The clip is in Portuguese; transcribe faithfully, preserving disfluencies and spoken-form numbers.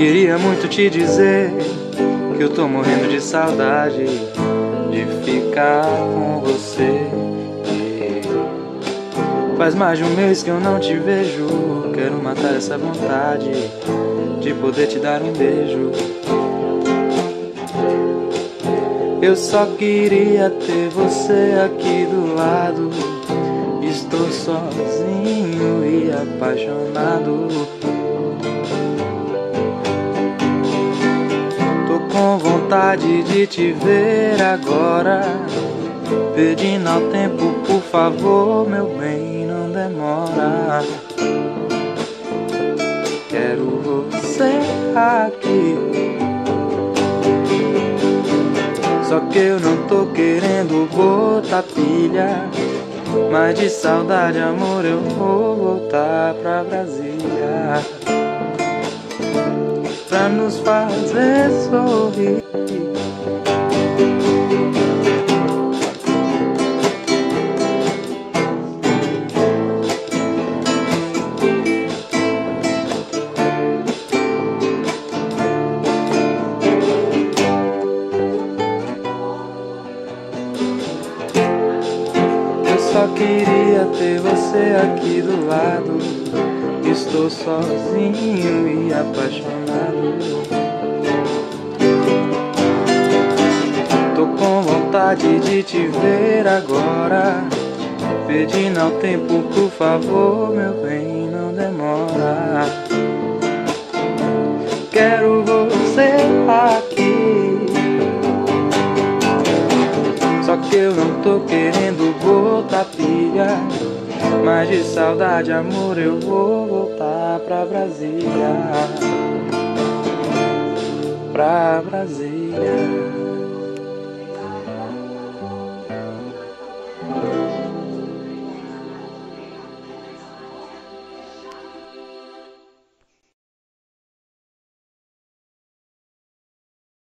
Queria muito te dizer que eu tô morrendo de saudade de ficar com você. Faz mais de um mês que eu não te vejo. Quero matar essa vontade de poder te dar um beijo. Eu só queria ter você aqui do lado. Estou sozinho e apaixonado. Tô com vontade de te ver agora. Pedindo ao tempo, por favor, meu bem, não demora. Quero você aqui. Só que eu não tô querendo botar pilha, mas de saudade, amor, eu vou voltar pra Brasília, pra nos fazer sorrir. Só queria ter você aqui do lado. Estou sozinho e apaixonado. Tô com vontade de te ver agora. Pedindo ao tempo, por favor, meu bem, não demora. Quero você aqui. Só que eu não tô querendo botar pilha, mas de saudade, amor, eu vou voltar pra Brasília, pra Brasília.